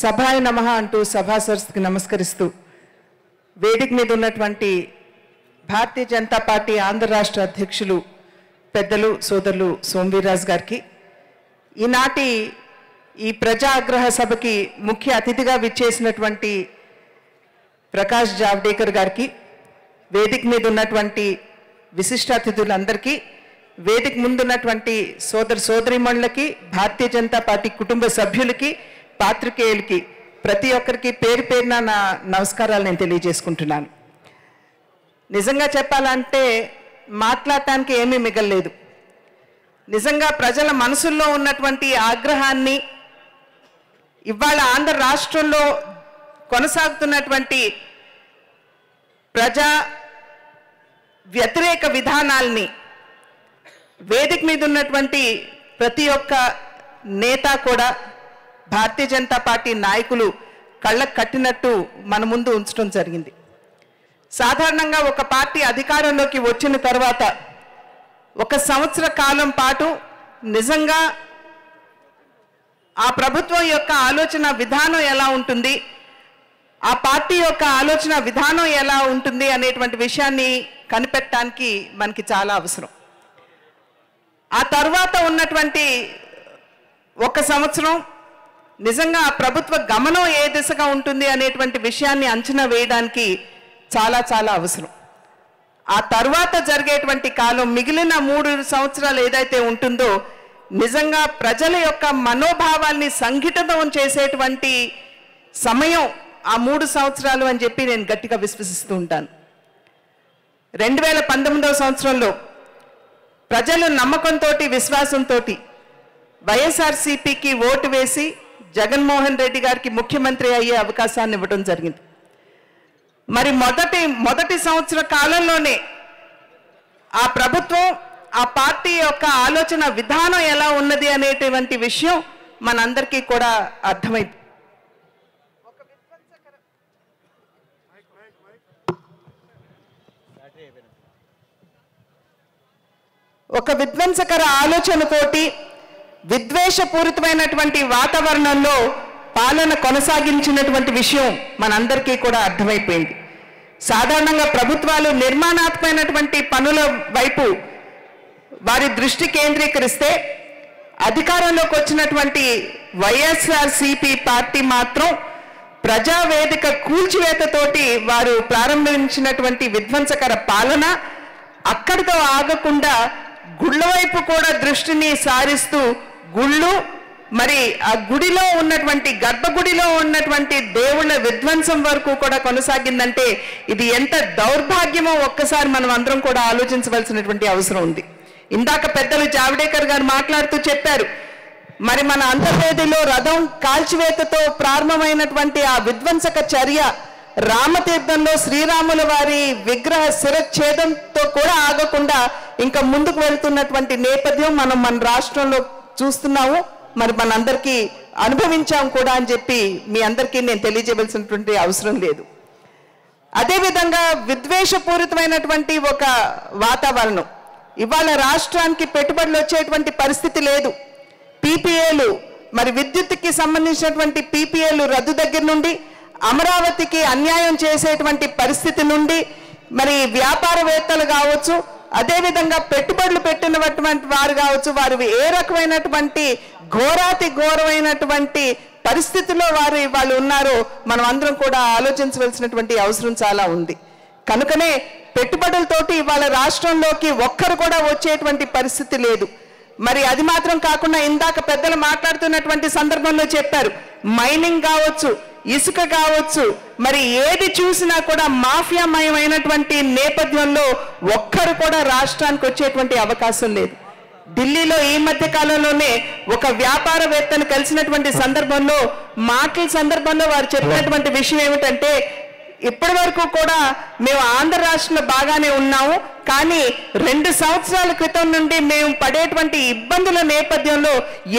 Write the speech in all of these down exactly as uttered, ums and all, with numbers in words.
సభాయ నమః అంటూ సభాసర్స్కి నమస్కరిస్తూ వేదిక మీద ఉన్నటువంటి భారతీయ జనతా పార్టీ ఆంధ్ర రాష్ట్ర అధ్యక్షులు పెద్దలు సోదరులు సోము వీర్రాజు గారికి ఈనాటి ఈ ప్రజా ఆగ్రహ సభకి ముఖ్య అతిథిగా విచ్చేసినటువంటి ప్రకాష్ జావడేకర్ గారికి వేదిక మీద ఉన్నటువంటి విశిష్ట అతిథులందరికీ వేదిక ముందు ఉన్నటువంటి సోదర సోదరీమణులకి భారతీయ జనతా పార్టీ కుటుంబ సభ్యులకి పాత్రికేయులకి ప్రతి ఒక్కరికి పేరు పేరున నా నమస్కారాలు నేను తెలియజేసుకుంటున్నాను. నిజంగా చెప్పాలంటే మాట్లాడటానికి ఏమీ మిగలలేదు. నిజంగా ప్రజల మనసుల్లో ఉన్నటువంటి ఆగ్రహాన్ని ఇవాళ ఆంధ్ర రాష్ట్రంలో కొనసాగుతున్నటువంటి ప్రజా వ్యతిరేక విధానాల్ని వేదిక మీద ఉన్నటువంటి ప్రతి ఒక్క నేత కూడా భారతీయ జనతా పార్టీ నాయకులు కళ్ళకు కట్టినట్టు మన ముందు ఉంచడం జరిగింది. సాధారణంగా ఒక పార్టీ అధికారంలోకి వచ్చిన తర్వాత ఒక సంవత్సర కాలం పాటు నిజంగా ఆ ప్రభుత్వం యొక్క ఆలోచన విధానం ఎలా ఉంటుంది, ఆ పార్టీ యొక్క ఆలోచన విధానం ఎలా ఉంటుంది అనేటువంటి విషయాన్ని కనిపెట్టడానికి మనకి చాలా అవసరం. ఆ తర్వాత ఉన్నటువంటి ఒక సంవత్సరం నిజంగా ఆ ప్రభుత్వ గమనం ఏ దిశగా ఉంటుంది అనేటువంటి విషయాన్ని అంచనా వేయడానికి చాలా చాలా అవసరం. ఆ తర్వాత జరిగేటువంటి కాలం మిగిలిన మూడు సంవత్సరాలు ఏదైతే ఉంటుందో నిజంగా ప్రజల యొక్క మనోభావాల్ని సంఘటితం చేసేటువంటి సమయం ఆ మూడు సంవత్సరాలు అని చెప్పి నేను గట్టిగా విశ్వసిస్తూ ఉంటాను. రెండు వేల పంతొమ్మిదవ సంవత్సరంలో ప్రజలు నమ్మకంతో విశ్వాసంతో వైఎస్ఆర్సీపీకి ఓటు వేసి జగన్మోహన్ రెడ్డి గారికి ముఖ్యమంత్రి అయ్యే అవకాశాన్ని ఇవ్వడం జరిగింది. మరి మొదటి మొదటి సంవత్సర కాలంలోనే ఆ ప్రభుత్వం ఆ పార్టీ యొక్క ఆలోచన విధానం ఎలా ఉన్నది అనేటువంటి విషయం మనందరికీ కూడా అర్థమైంది. ఒక విధ్వంసకర ఆలోచనతోటి విద్వేషపూరితమైనటువంటి వాతావరణంలో పాలన కొనసాగించినటువంటి విషయం మనందరికీ కూడా అర్థమైపోయింది. సాధారణంగా ప్రభుత్వాలు నిర్మాణాత్మకమైనటువంటి పనుల వైపు వారి దృష్టి కేంద్రీకరిస్తే అధికారంలోకి వచ్చినటువంటి వైఎస్ఆర్సీపీ పార్టీ మాత్రం ప్రజావేదిక కూల్చివేతతోటి వారు ప్రారంభించినటువంటి విధ్వంసకర పాలన అక్కడితో ఆగకుండా గుళ్ళ వైపు కూడా దృష్టిని సారిస్తూ గుళ్ళు మరి ఆ గుడిలో ఉన్నటువంటి గర్భగుడిలో ఉన్నటువంటి దేవుళ్ళ విధ్వంసం వరకు కూడా కొనసాగిందంటే ఇది ఎంత దౌర్భాగ్యమో ఒక్కసారి మనం అందరం కూడా ఆలోచించవలసినటువంటి అవసరం ఉంది. ఇందాక పెద్దలు జావడేకర్ గారు మాట్లాడుతూ చెప్పారు, మరి మన అంతర్వేదిలో రథం కాల్చివేతతో ప్రారంభమైనటువంటి ఆ విధ్వంసక చర్య రామతీర్థంలో శ్రీరాముల వారి విగ్రహ శిరఛేదంతో కూడా ఆగకుండా ఇంకా ముందుకు వెళ్తున్నటువంటి నేపథ్యం మనం మన రాష్ట్రంలో చూస్తున్నాము, మరి మనందరికీ అనుభవించాం కూడా అని చెప్పి మీ అందరికీ నేను తెలియజేయవలసినటువంటి అవసరం లేదు. అదేవిధంగా విద్వేషపూరితమైనటువంటి ఒక వాతావరణం ఇవాళ రాష్ట్రానికి పెట్టుబడులు వచ్చేటువంటి పరిస్థితి లేదు. పీపీఏలు మరి విద్యుత్కి సంబంధించినటువంటి పీపీఏలు రద్దు దగ్గర నుండి అమరావతికి అన్యాయం చేసేటువంటి పరిస్థితి నుండి మరి వ్యాపారవేత్తలు కావచ్చు, అదేవిధంగా పెట్టుబడులు పెట్టినటువంటి వారు కావచ్చు, వారు ఏ రకమైనటువంటి ఘోరాతి ఘోరమైనటువంటి పరిస్థితిలో వారు వాళ్ళు ఉన్నారో మనం అందరం కూడా ఆలోచించవలసినటువంటి అవసరం చాలా ఉంది. కనుకనే పెట్టుబడులతోటి ఇవాళ రాష్ట్రంలోకి ఒక్కరు కూడా వచ్చేటువంటి పరిస్థితి లేదు. మరి అది మాత్రం కాకుండా ఇందాక పెద్దలు మాట్లాడుతున్నటువంటి సందర్భంలో చెప్పారు, మైనింగ్ కావచ్చు, ఇసుక కావచ్చు, మరి ఏది చూసినా కూడా మాఫియామయమైనటువంటి నేపథ్యంలో ఒక్కరు కూడా రాష్ట్రానికి వచ్చేటువంటి అవకాశం లేదు. ఢిల్లీలో ఈ మధ్య కాలంలోనే ఒక వ్యాపారవేత్తను కలిసినటువంటి సందర్భంలో మాటల సందర్భంలో వారు చెప్పినటువంటి విషయం ఏమిటంటే, ఇప్పటి వరకు కూడా మేము ఆంధ్ర రాష్ట్రంలో బాగానే ఉన్నాము, కానీ రెండు సంవత్సరాల క్రితం నుండి మేము పడేటువంటి ఇబ్బందుల నేపథ్యంలో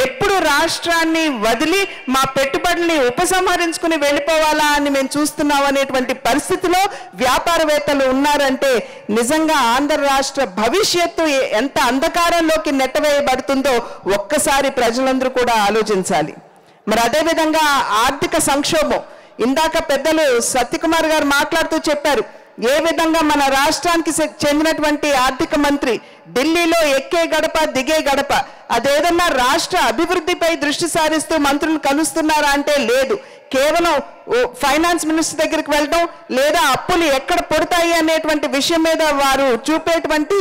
ఎప్పుడు రాష్ట్రాన్ని వదిలి మా పెట్టుబడుల్ని ఉపసంహరించుకుని వెళ్ళిపోవాలా అని మేము చూస్తున్నాం అనేటువంటి పరిస్థితిలో వ్యాపారవేత్తలు ఉన్నారంటే నిజంగా ఆంధ్ర రాష్ట్ర భవిష్యత్తు ఎంత అంధకారంలోకి నెట్టవేయబడుతుందో ఒక్కసారి ప్రజలందరూ కూడా ఆలోచించాలి. మరి అదే విధంగా ఆర్థిక సంక్షోభం ఇందాక పెద్దలు సత్యకుమార్ గారు మాట్లాడుతూ చెప్పారు ఏ విధంగా మన రాష్ట్రానికి చెందినటువంటి ఆర్థిక మంత్రి ఢిల్లీలో ఎక్కే గడప దిగే గడప అదేదన్నా రాష్ట్ర అభివృద్ధిపై దృష్టి సారిస్తూ మంత్రులను కలుస్తున్నారా అంటే లేదు కేవలం ఫైనాన్స్ మినిస్టర్ దగ్గరికి వెళ్ళడం లేదా అప్పులు ఎక్కడ పడతాయి అనేటువంటి విషయం మీద వారు చూపేటువంటి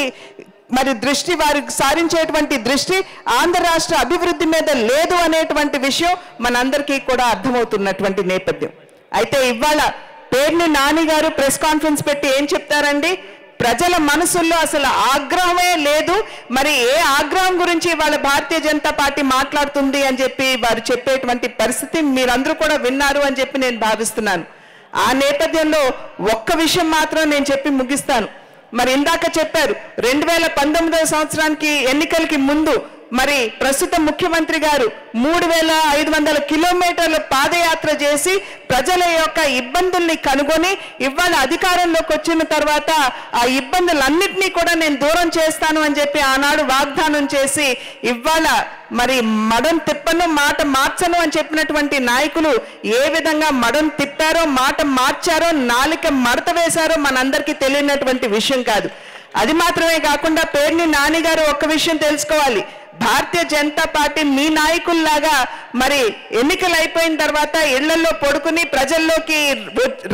మరి దృష్టి వారు సారించేటువంటి దృష్టి ఆంధ్ర రాష్ట్ర అభివృద్ధి మీద లేదు అనేటువంటి విషయం మనందరికీ కూడా అర్థమవుతున్నటువంటి నేపథ్యం. అయితే ఇవాళ పేర్ని నాని గారు ప్రెస్ కాన్ఫరెన్స్ పెట్టి ఏం చెప్తారండి ప్రజల మనసుల్లో అసలు ఆగ్రహమే లేదు మరి ఏ ఆగ్రహం గురించి వాళ్ళ భారతీయ జనతా పార్టీ మాట్లాడుతుంది అని చెప్పి వారు చెప్పేటువంటి పరిస్థితి మీరందరూ కూడా విన్నారు అని చెప్పి నేను భావిస్తున్నాను. ఆ నేపథ్యంలో ఒక్క విషయం మాత్రం నేను చెప్పి ముగిస్తాను. మరి ఇందాక చెప్పారు రెండు వేల పంతొమ్మిదవ సంవత్సరానికి ఎన్నికలకి ముందు మరి ప్రస్తుత ముఖ్యమంత్రి గారు మూడు వేల ఐదు వందల కిలోమీటర్ల పాదయాత్ర చేసి ప్రజల యొక్క ఇబ్బందుల్ని కనుగొని ఇవాళ అధికారంలోకి వచ్చిన తర్వాత ఆ ఇబ్బందులన్నింటినీ కూడా నేను దూరం చేస్తాను అని చెప్పి ఆనాడు వాగ్దానం చేసి ఇవాళ మరి మడం తిప్పను మాట మార్చను అని చెప్పినటువంటి నాయకులు ఏ విధంగా మడం తిప్పారో మాట మార్చారో నాలిక మడత వేశారో మనందరికీ తెలియనటువంటి విషయం కాదు. అది మాత్రమే కాకుండా పేర్ని నాని గారు ఒక్క విషయం తెలుసుకోవాలి భారతీయ జనతా పార్టీ మీ నాయకుల్లాగా మరి ఎన్నికలు అయిపోయిన తర్వాత ఇళ్లలో పడుకుని ప్రజల్లోకి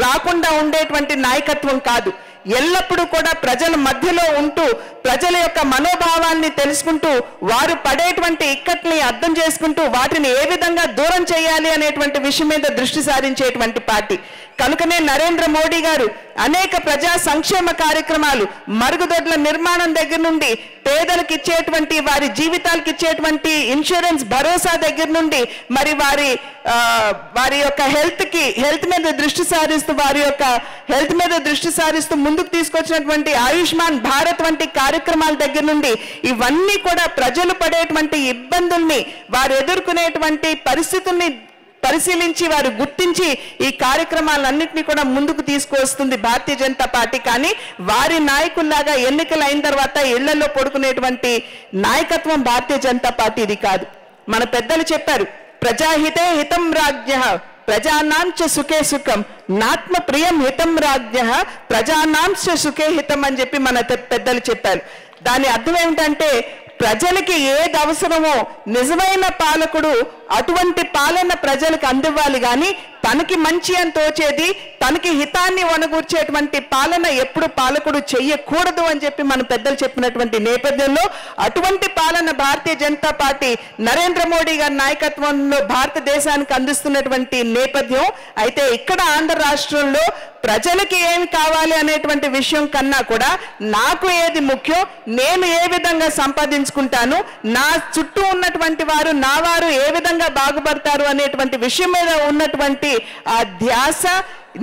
రాకుండా ఉండేటువంటి నాయకత్వం కాదు ఎల్లప్పుడూ కూడా ప్రజల మధ్యలో ఉంటూ ప్రజల యొక్క మనోభావాన్ని తెలుసుకుంటూ వారు పడేటువంటి ఇక్కట్ని అర్థం చేసుకుంటూ వాటిని ఏ విధంగా దూరం చేయాలి అనేటువంటి విషయం మీద దృష్టి సారించేటువంటి పార్టీ. కనుకనే నరేంద్ర మోడీ గారు అనేక ప్రజా సంక్షేమ కార్యక్రమాలు మరుగుదొడ్ల నిర్మాణం దగ్గర నుండి పేదలకు ఇచ్చేటువంటి వారి జీవితాలకు ఇచ్చేటువంటి ఇన్సూరెన్స్ భరోసా దగ్గర నుండి మరి వారి వారి యొక్క హెల్త్కి హెల్త్ మీద దృష్టి సారిస్తూ వారి యొక్క హెల్త్ మీద దృష్టి సారిస్తూ ముందుకు తీసుకొచ్చినటువంటి ఆయుష్మాన్ భారత్ వంటి కార్యక్రమాల దగ్గర నుండి ఇవన్నీ కూడా ప్రజలు పడేటువంటి ఇబ్బందుల్ని వారు ఎదుర్కొనేటువంటి పరిస్థితుల్ని పరిశీలించి వారు గుర్తించి ఈ కార్యక్రమాలన్నింటినీ కూడా ముందుకు తీసుకువస్తుంది భారతీయ జనతా పార్టీ. కానీ వారి నాయకుల్లాగా ఎన్నికలు అయిన తర్వాత ఇళ్లలో పడుకునేటువంటి నాయకత్వం భారతీయ జనతా పార్టీది కాదు. మన పెద్దలు చెప్పారు ప్రజాహితే హితం రాజ్య ప్రజానాంచ సుఖే సుఖం నాత్మ ప్రియం హితం రాజ్య ప్రజానాంచ సుఖే హితం అని చెప్పి మన పెద్దలు చెప్పారు. దాని అర్థం ఏమిటంటే ప్రజలకి ఏది అవసరమో నిజమైన పాలకుడు అటువంటి పాలన ప్రజలకు అందివ్వాలి కానీ తనకి మంచి అని తోచేది తనకి హితాన్ని వనగూర్చేటువంటి పాలన ఎప్పుడు పాలకుడు చెయ్యకూడదు అని చెప్పి మన పెద్దలు చెప్పినటువంటి నేపథ్యంలో అటువంటి పాలన భారతీయ జనతా పార్టీ నరేంద్ర మోడీ గారి నాయకత్వంలో భారతదేశానికి అందిస్తున్నటువంటి నేపథ్యం. అయితే ఇక్కడ ఆంధ్ర రాష్ట్రంలో ప్రజలకి ఏమి కావాలి అనేటువంటి విషయం కన్నా కూడా నాకు ఏది ముఖ్యం నేను ఏ విధంగా సంపాదించుకుంటాను నా చుట్టూ ఉన్నటువంటి వారు నా వారు ఏ విధంగా బాగుపడతారు అనేటువంటి విషయం మీద ఉన్నటువంటి ఆ ధ్యాస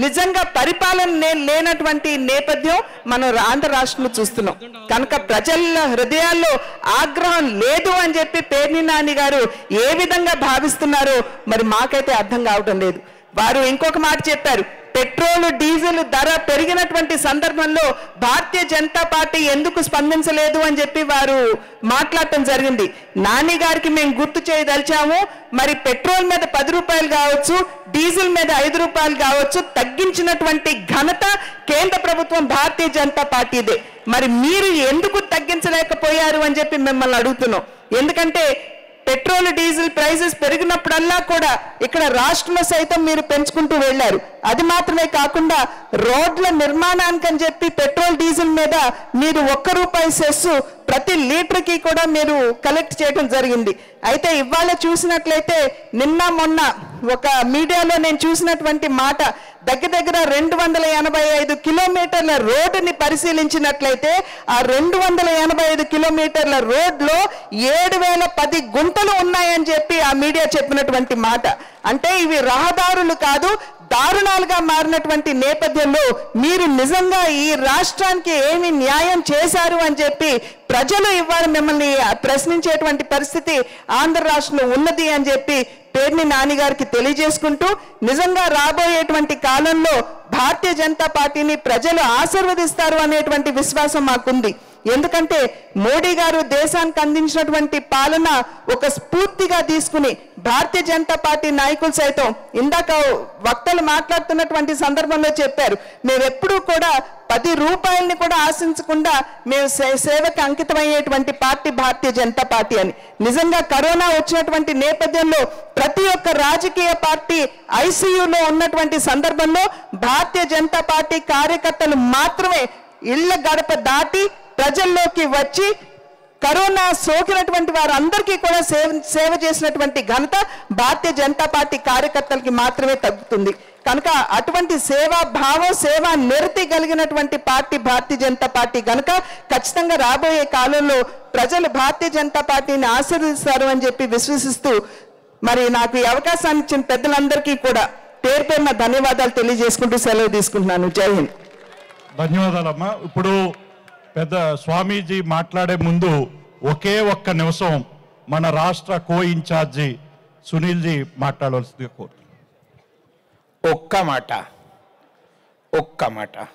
నిజంగా పరిపాలన లేనటువంటి నేపథ్యం మనం ఆంధ్ర రాష్ట్రంలో చూస్తున్నాం. కనుక ప్రజల హృదయాల్లో ఆగ్రహం లేదు అని చెప్పి పేర్ని నాని గారు ఏ విధంగా భావిస్తున్నారో మరి మాకైతే అర్థం కావటం లేదు. వారు ఇంకొక మాట చెప్పారు పెట్రోల్ డీజిల్ ధర పెరిగినటువంటి సందర్భంలో భారతీయ జనతా పార్టీ ఎందుకు స్పందించలేదు అని చెప్పి వారు మాట్లాడటం జరిగింది. నాని గారికి మేము గుర్తు చేయదలిచాము మరి పెట్రోల్ మీద పది రూపాయలు కావచ్చు డీజిల్ మీద ఐదు రూపాయలు కావచ్చు తగ్గించినటువంటి ఘనత కేంద్ర ప్రభుత్వం భారతీయ జనతా పార్టీదే. మరి మీరు ఎందుకు తగ్గించలేకపోయారు అని చెప్పి మిమ్మల్ని అడుగుతున్నాం. ఎందుకంటే పెట్రోల్ డీజిల్ ప్రైసెస్ పెరిగినప్పుడల్లా కూడా ఇక్కడ రాష్ట్రంలో సైతం మీరు పెంచుకుంటూ వెళ్ళారు. అది మాత్రమే కాకుండా రోడ్ల నిర్మాణానికని చెప్పి పెట్రోల్ డీజిల్ మీద మీరు ఒక్క రూపాయి సెస్ ప్రతి లీటర్కి కూడా మీరు కలెక్ట్ చేయడం జరిగింది. అయితే ఇవాళ చూసినట్లయితే నిన్న మొన్న ఒక మీడియాలో నేను చూసినటువంటి మాట దగ్గర దగ్గర రెండు వందల ఎనభై ఐదు కిలోమీటర్ల రోడ్డుని పరిశీలించినట్లయితే ఆ రెండు వందల ఎనభై ఐదు కిలోమీటర్ల రోడ్లో ఏడు వేల పది గుంటలు ఉన్నాయని చెప్పి ఆ మీడియా చెప్పినటువంటి మాట. అంటే ఇవి రహదారులు కాదు దారుణాలుగా మారినటువంటి నేపథ్యంలో మీరు నిజంగా ఈ రాష్ట్రానికి ఏమి న్యాయం చేశారు అని చెప్పి ప్రజలు ఇవాళ మిమ్మల్ని ప్రశ్నించేటువంటి పరిస్థితి ఆంధ్ర రాష్ట్రంలో ఉన్నది అని చెప్పి పేర్ని నాని గారికి తెలియజేసుకుంటూ నిజంగా రాబోయేటువంటి కాలంలో భారతీయ జనతా పార్టీని ప్రజలు ఆశీర్వదిస్తారు అనేటువంటి విశ్వాసం మాకుంది. ఎందుకంటే మోడీ గారు దేశానికి అందించినటువంటి పాలన ఒక స్ఫూర్తిగా తీసుకుని भारतीय जनता पार्टी नायक सैतम इंदाक वक्तलु संदर्भ में चेप्पारु मेमेप्पुडू पदि रूपायलनि आशिंचकुंडा मेमु सेवकु अंकितमय्येटुवंटि पार्टी भारतीय जनता पार्टी अनि निजंगा करोना वच्चिनटुवंटि नेपथ्यंलो प्रति ओक्क राजकीय पार्टी ऐसीयू लो उन्नटुवंटि संदर्भंलो भारतीय जनता पार्टी कार्यकर्तलु मात्रमे इल्ल गडप दाटी प्रजल्लोकी वच्ची కరోనా సోకినటువంటి వారందరికీ కూడా సేవ చేసినటువంటి ఘనత భారత జనతా పార్టీ కార్యకర్తలకు మాత్రమే తగ్గుతుంది కనుక అటువంటి సేవా భావం సేవా నిరతి కలిగినటువంటి పార్టీ భారత జనతా పార్టీ గనుక ఖచ్చితంగా రాబోయే కాలంలో ప్రజలు భారత జనతా పార్టీని ఆశీర్వదిస్తారు అని చెప్పి విశ్వసిస్తూ మరి నాకు ఈ అవకాశం ఇచ్చిన పెద్దలందరికీ కూడా పేరుపేరున ధన్యవాదాలు తెలియజేసుకుంటూ సెలవు తీసుకుంటున్నాను జై హింద్ ధన్యవాదాలమ్మ ఇప్పుడు పెద్ద స్వామీజీ మాట్లాడే ముందు ఒకే ఒక్క నిమిషం మన రాష్ట్ర కో ఇన్ఛార్జి సునీల్ జీ మాట్లాడాల్సింది కోరుతున్నాను ఒక్క మాట ఒక్క మాట